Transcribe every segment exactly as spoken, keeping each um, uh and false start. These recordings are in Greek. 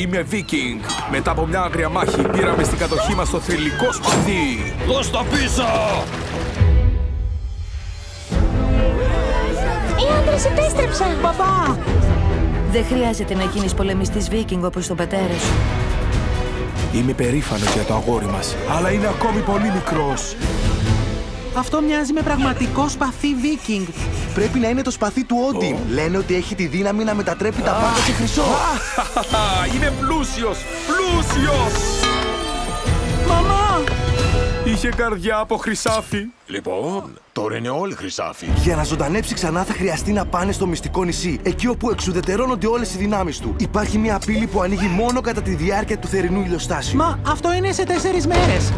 είμαι Βίκινγκ. Μετά από μια άγρια μάχη πήραμε στην κατοχή μας το θρυλικό σπαθί. Δώσ' τα πίσω! Οι άντρες επέστρεψαν! Παπά! Δεν χρειάζεται να γίνεις πολεμιστής Βίκινγκ όπως τον πατέρα σου. Είμαι περήφανος για το αγόρι μας, αλλά είναι ακόμη πολύ μικρός. Αυτό μοιάζει με πραγματικό σπαθί Βίκινγκ. Πρέπει να είναι το σπαθί του Όντιν. Oh. Λένε ότι έχει τη δύναμη να μετατρέπει ah. τα πάντα σε χρυσό. Ah. Είναι πλούσιος! Πλούσιος! Μαμά! Είχε καρδιά από χρυσάφι. Λοιπόν, τώρα είναι όλοι χρυσάφι. Για να ζωντανέψει ξανά θα χρειαστεί να πάνε στο μυστικό νησί, εκεί όπου εξουδετερώνονται όλες οι δυνάμεις του. Υπάρχει μια πύλη που ανοίγει μόνο κατά τη διάρκεια του θερινού ηλιοστάσιου. Μα αυτό είναι σε τέσσερις μέρες.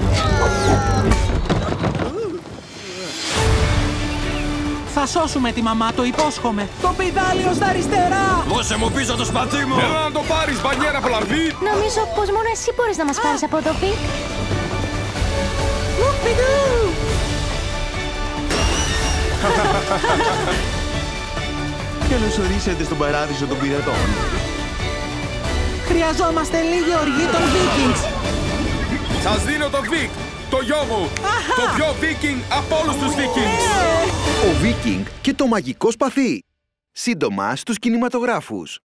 Θα σώσουμε τη μαμά, το υπόσχομαι. Το πηδάλιο στα αριστερά! Δώσε μου πίσω το σπαθί μου! Έλα να το πάρεις, Βανιέρα Βλαμβίτ! Νομίζω πως μόνο εσύ μπορείς να μας πάρεις από εδώ, Βίκ. Μουμπινού! Καλώς ορίσατε στον Παράδεισο των Πειραιτών. Χρειαζόμαστε λίγη οργή των Βίκινγκς. Σας δίνω το Βίκ, το γιο μου. Το πιο Βίκινγκ από όλους τους Βίκινγκς. Ο Βίκινγκ και το μαγικό σπαθί. Σύντομα στους κινηματογράφους.